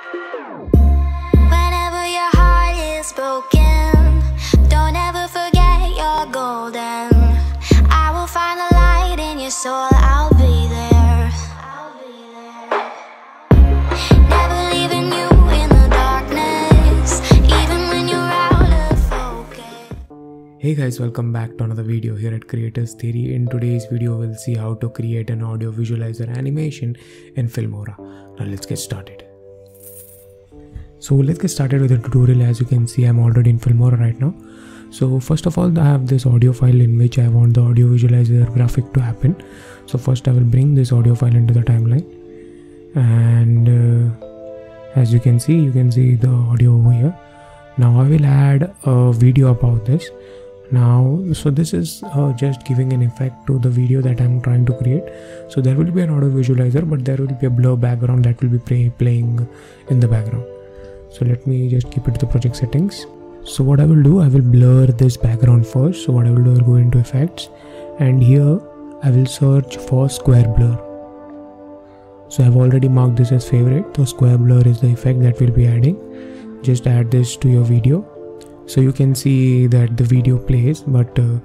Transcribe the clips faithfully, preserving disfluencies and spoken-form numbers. Whenever your heart is broken, don't ever forget you're golden. I will find a light in your soul. I'll be there. I'll be there. Never leaving you in the darkness, even when you're out of focus. Hey guys, welcome back to another video here at Creators Theory. In today's video, we'll see how to create an audio visualizer animation in Filmora. Now let's get started. So let's get started with the tutorial. As you can see, I'm already in Filmora right now. So first of all, I have this audio file in which I want the audio visualizer graphic to happen. So first I will bring this audio file into the timeline, and uh, as you can see, you can see the audio over here. Now I will add a video about this. Now, so this is uh, just giving an effect to the video that I'm trying to create. So there will be an audio visualizer, but there will be a blur background that will be play, playing in the background. So let me just keep it to the project settings. So what I will do, I will blur this background first. So what I will do, I will go into effects, and here I will search for square blur. So I have already marked this as favorite. So square blur is the effect that we'll be adding. Just add this to your video. So you can see that the video plays, but uh,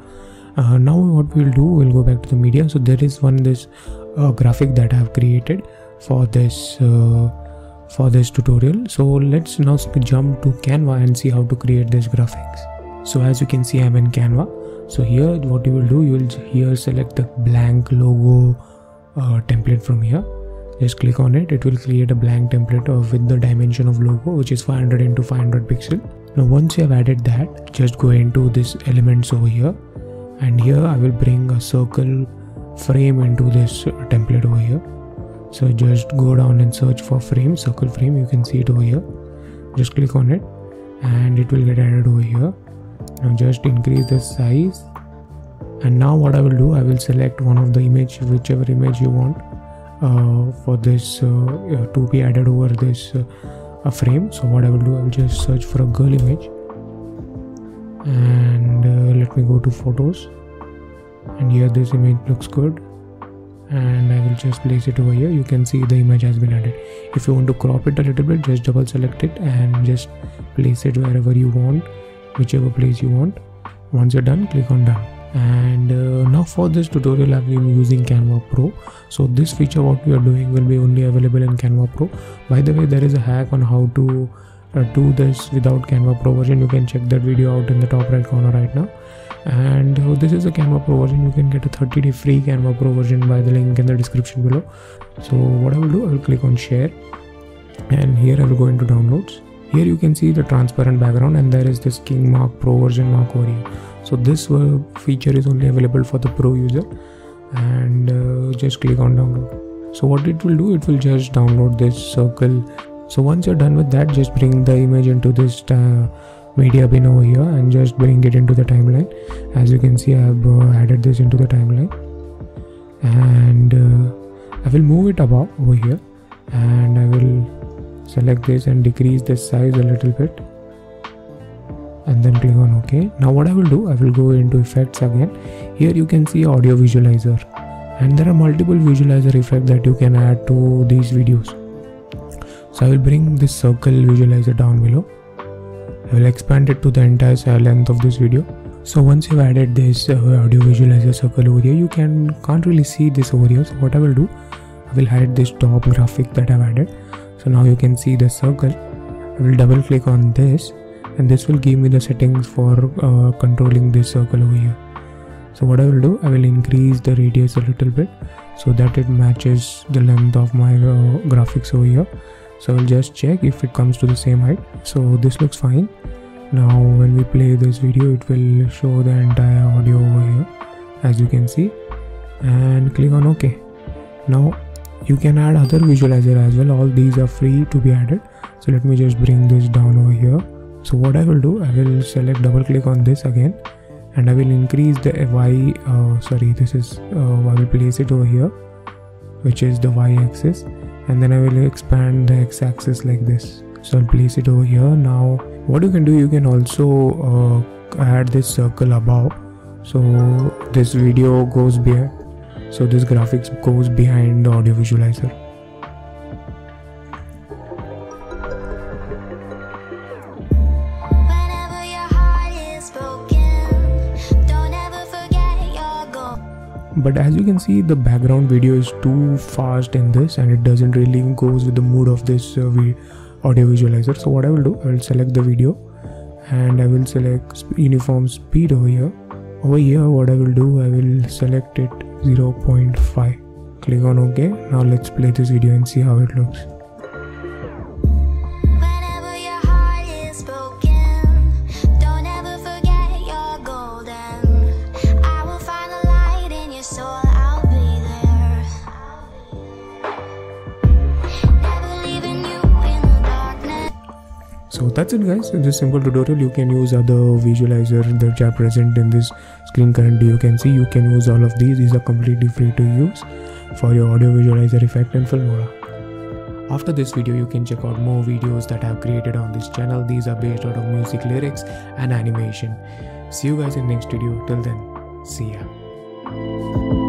uh, now what we'll do, we'll go back to the media. So there is one this uh, graphic that I have created for this uh, for this tutorial. So let's now jump to Canva and see how to create this graphics. So as you can see, I'm in Canva. So here what you will do, you will here select the blank logo uh, template from here. Just click on it. It will create a blank template of, with the dimension of logo, which is five hundred into five hundred pixel. Now once you have added that, just go into this elements over here, and here I will bring a circle frame into this template over here. So just go down and search for frame, circle frame. You can see it over here. Just click on it and it will get added over here. Now just increase the size, and now what I will do, I will select one of the image, whichever image you want uh, for this uh, uh, to be added over this uh, a frame. So what I will do, I will just search for a girl image, and uh, let me go to photos, and here this image looks good, and I will just place it over here. You can see the image has been added. If you want to crop it a little bit, just double select it and just place it wherever you want, whichever place you want. Once you're done, click on done. And uh, now for this tutorial, I've been using Canva Pro. So this feature what we are doing will be only available in Canva Pro. By the way, there is a hack on how to uh, do this without Canva Pro version. You can check that video out in the top right corner right now. And uh, this is a Canva Pro version. You can get a thirty day free Canva Pro version by the link in the description below. So what I will do, I will click on share, and here I will go into downloads. Here you can see the transparent background, and there is this King Mark Pro version mark over here. So this uh, feature is only available for the pro user, and uh, just click on download. So what it will do, it will just download this circle. So once you're done with that, just bring the image into this uh, media bin over here and just bring it into the timeline. As you can see, I have uh, added this into the timeline, and uh, I will move it above over here, and I will select this and decrease the size a little bit, and then click on OK. Now what I will do, I will go into effects again. Here you can see audio visualizer, and there are multiple visualizer effects that you can add to these videos. So I will bring this circle visualizer down below. I will expand it to the entire length of this video. So once you've added this uh, audio visualizer circle over here, you can can't really see this over here. So what I will do, I will hide this top graphic that I've added. So now you can see the circle. I will double click on this, and this will give me the settings for uh, controlling this circle over here. So what I will do, I will increase the radius a little bit so that it matches the length of my uh, graphics over here. So I will just check if it comes to the same height. So this looks fine. Now when we play this video, it will show the entire audio over here, as you can see, and click on OK. Now you can add other visualizer as well. All these are free to be added. So let me just bring this down over here. So what I will do, I will select double click on this again, and I will increase the y uh, sorry this is uh, I will place it over here, which is the y-axis, and then I will expand the x-axis like this. So I'll place it over here. Now what you can do, you can also uh, add this circle above, so this video goes behind, so this graphics goes behind the audio visualizer. But as you can see, the background video is too fast in this and it doesn't really goes with the mood of this uh, audio visualizer. So what I will do, I will select the video and I will select uniform speed over here. Over here, what I will do, I will select it zero point five. Click on OK. Now let's play this video and see how it looks. So that's it guys, in this simple tutorial you can use other visualizers that are present in this screen. Currently you can see you can use all of these. These are completely free to use for your audio visualizer effect and Filmora. After this video you can check out more videos that I have created on this channel. These are based out of music lyrics and animation. See you guys in next video. Till then, see ya.